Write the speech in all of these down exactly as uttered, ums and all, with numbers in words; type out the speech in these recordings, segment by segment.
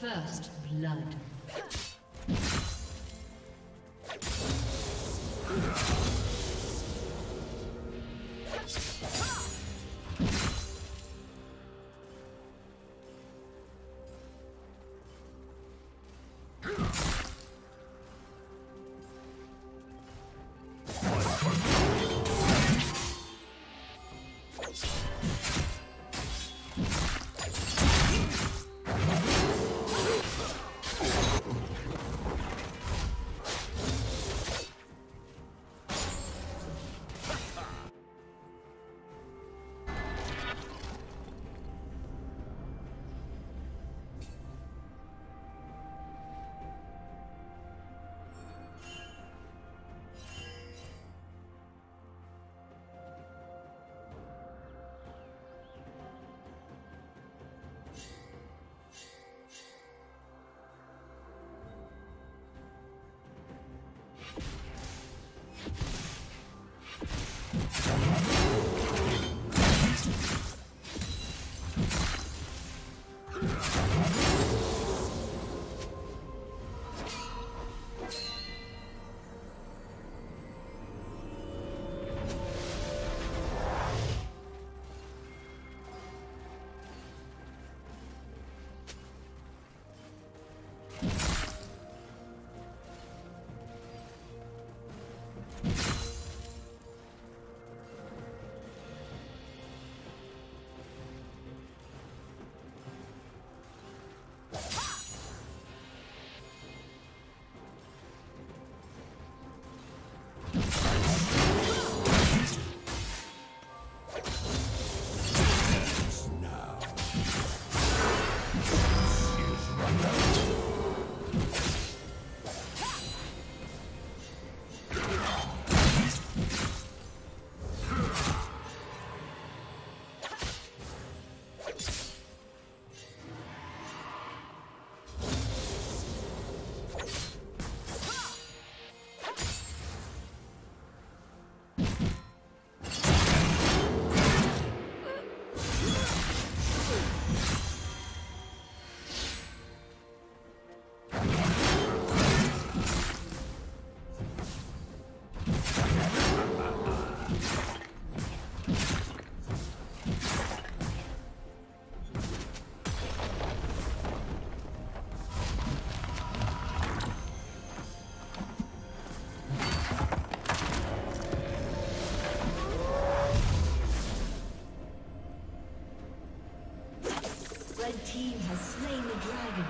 First blood. The team has slain the dragon.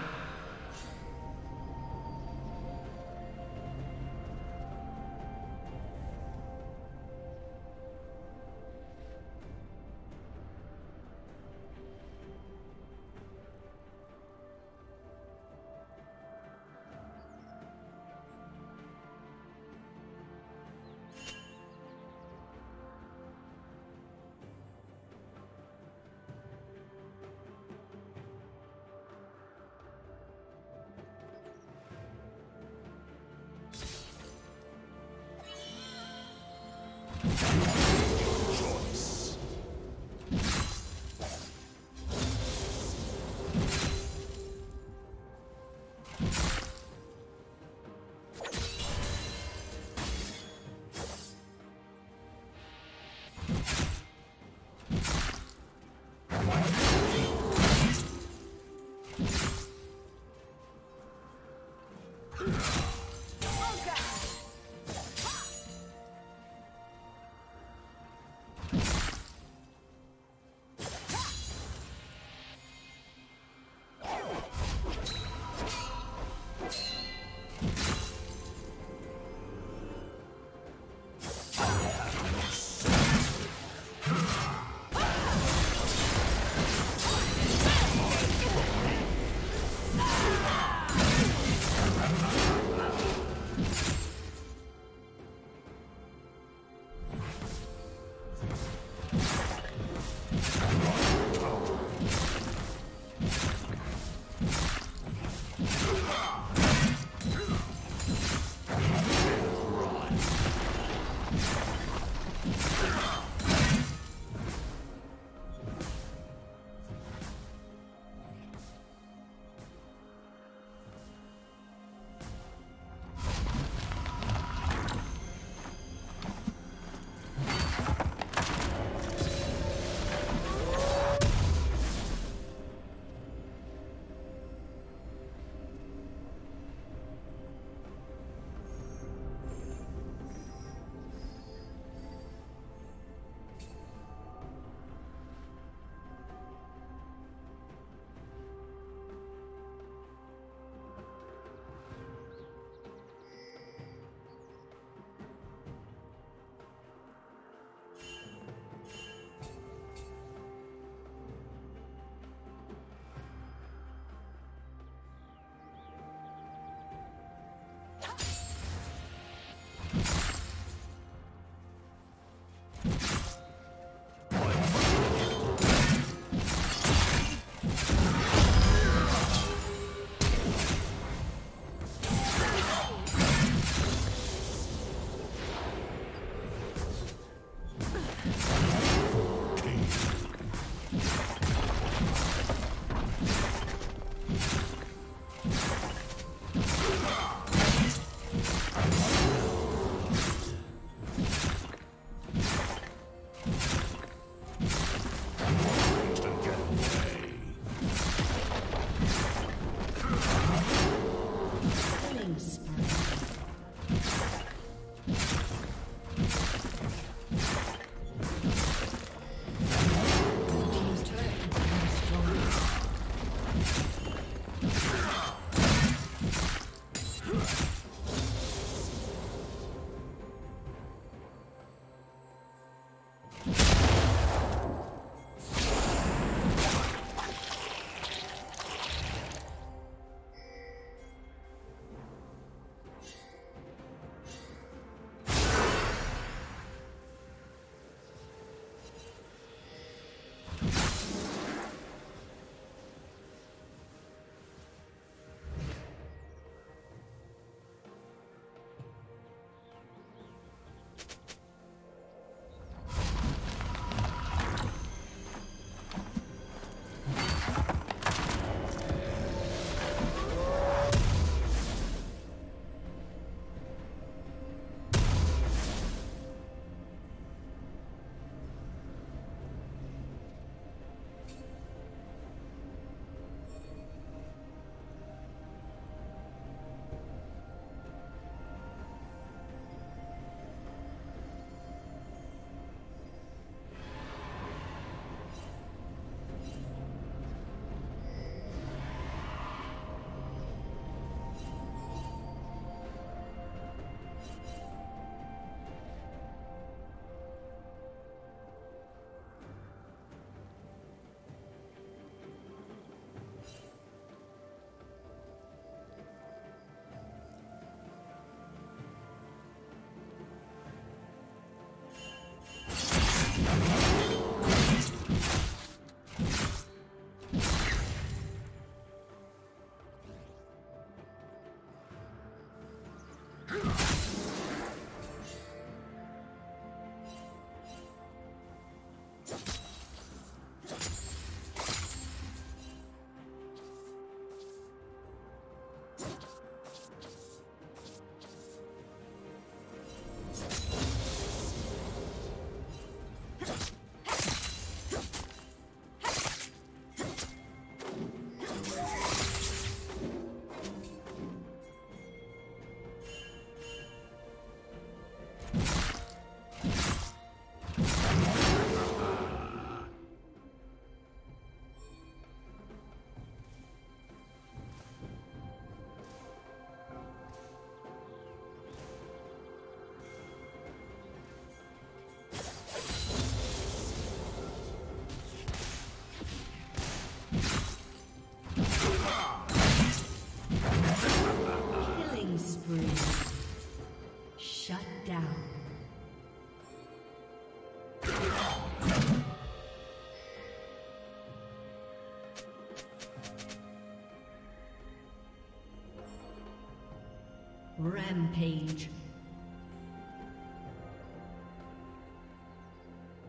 Rampage.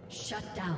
Shut down.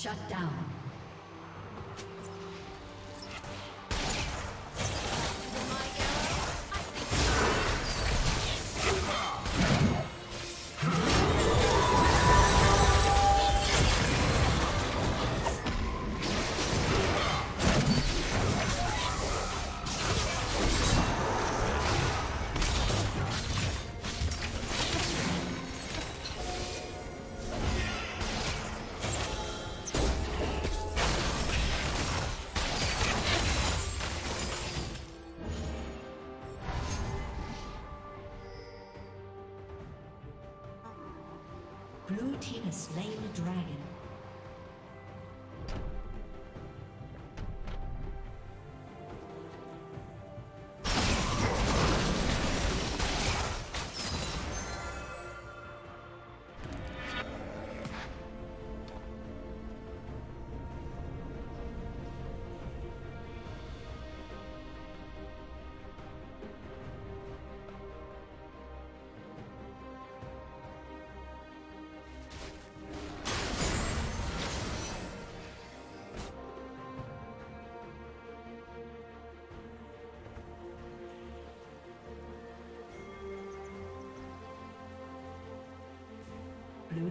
Shut down. Blue team has slain the dragon. Blue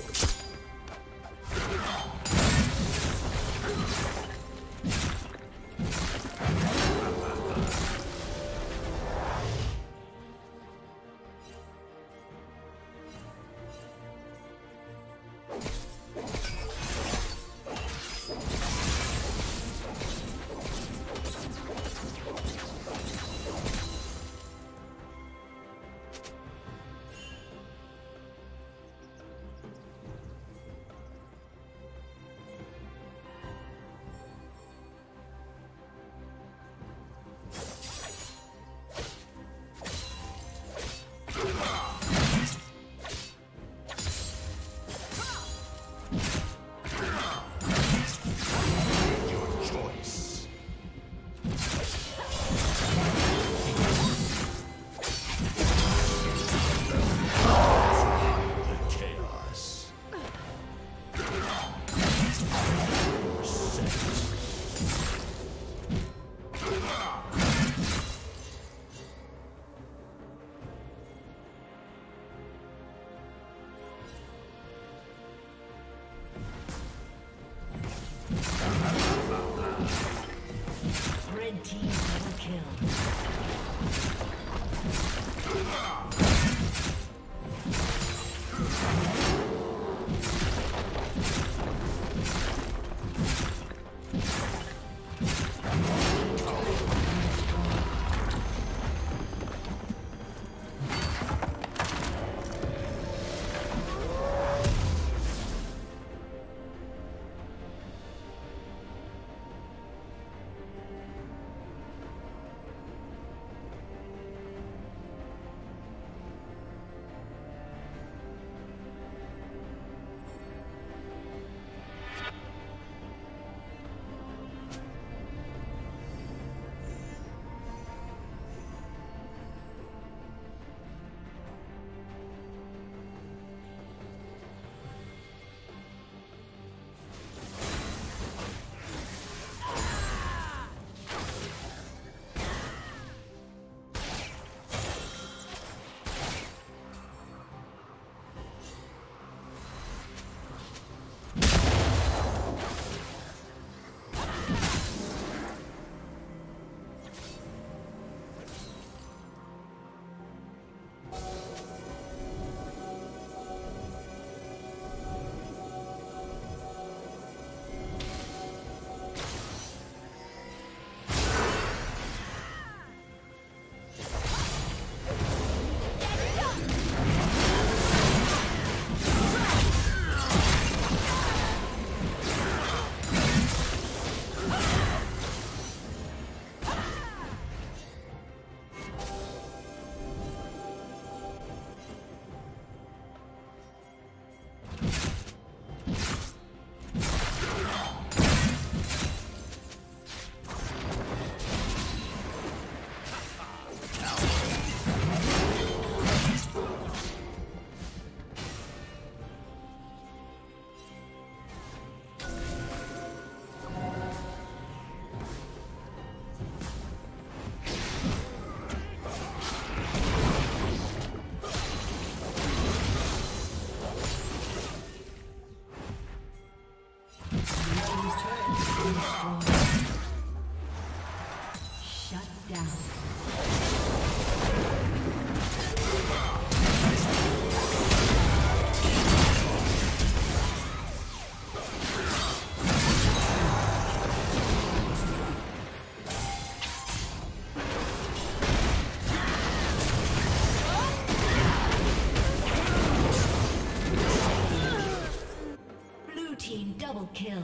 kill.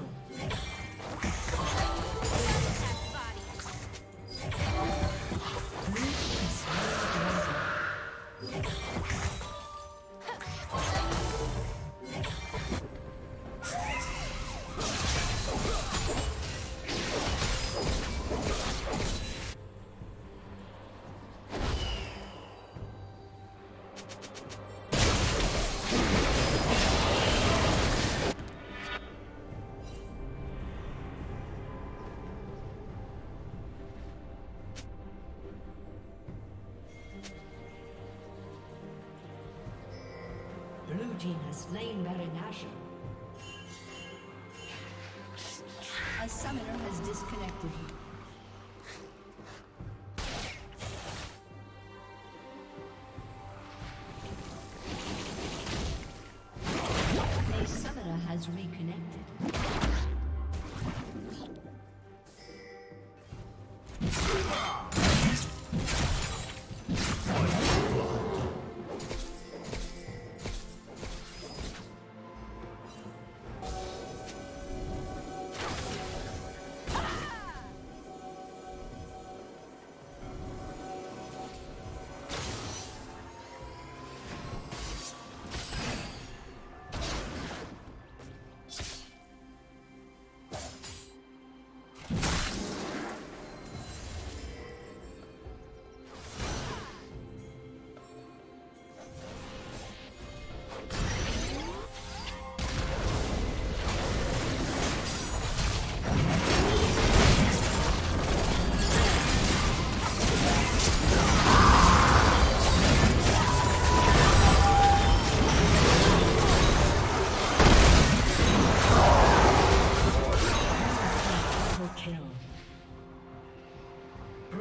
Blue team has slain Baron Nashor. A summoner has disconnected you. A summoner has reconnected.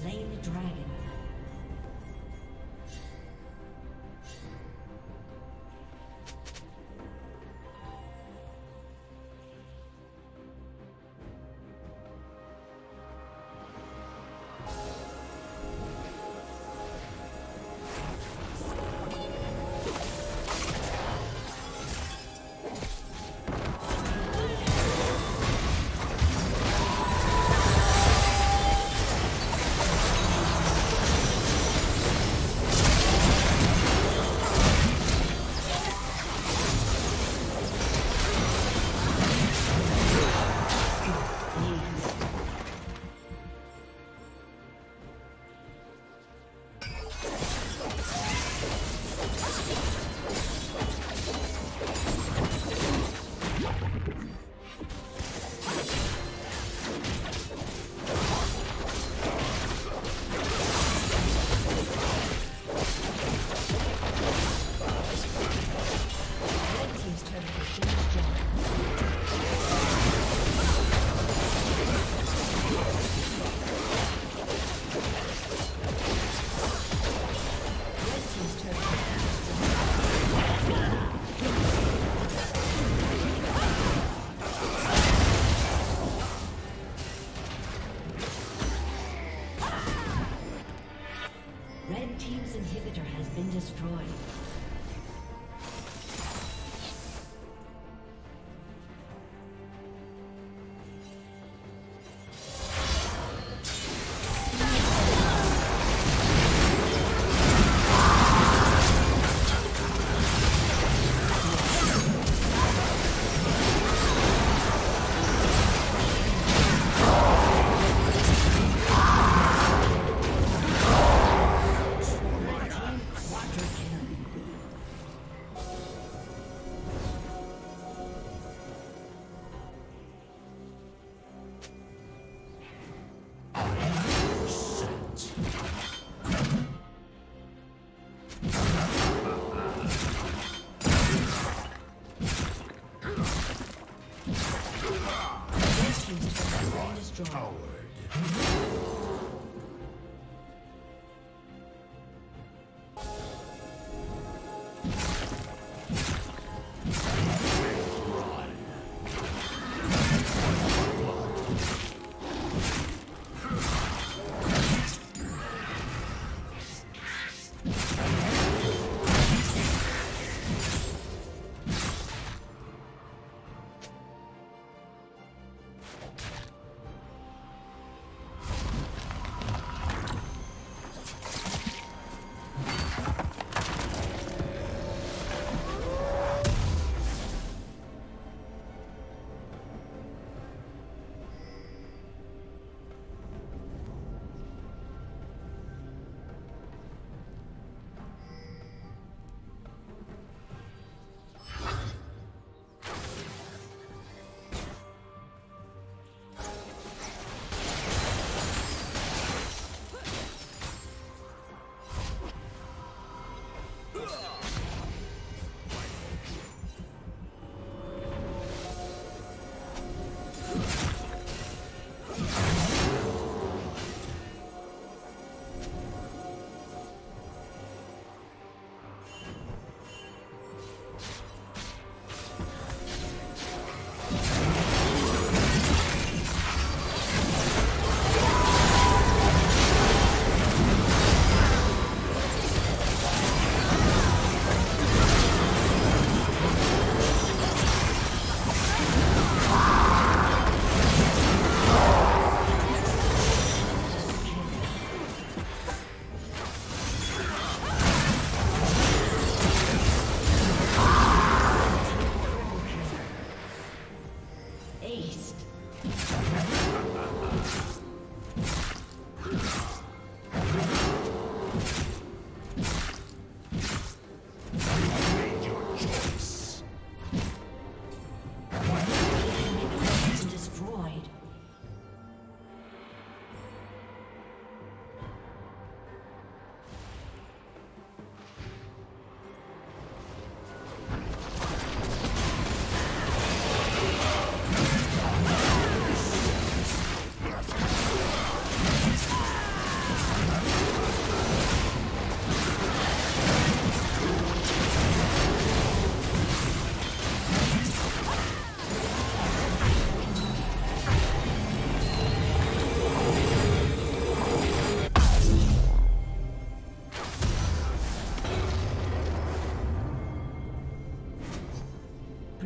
slain the dragon.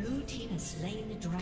Blue team has slain the dragon.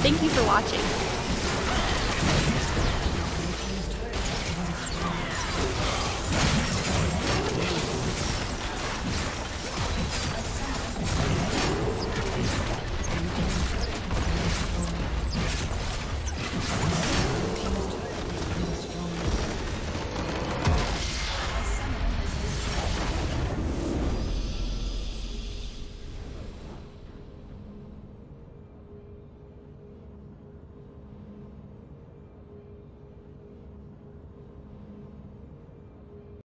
Thank you for watching.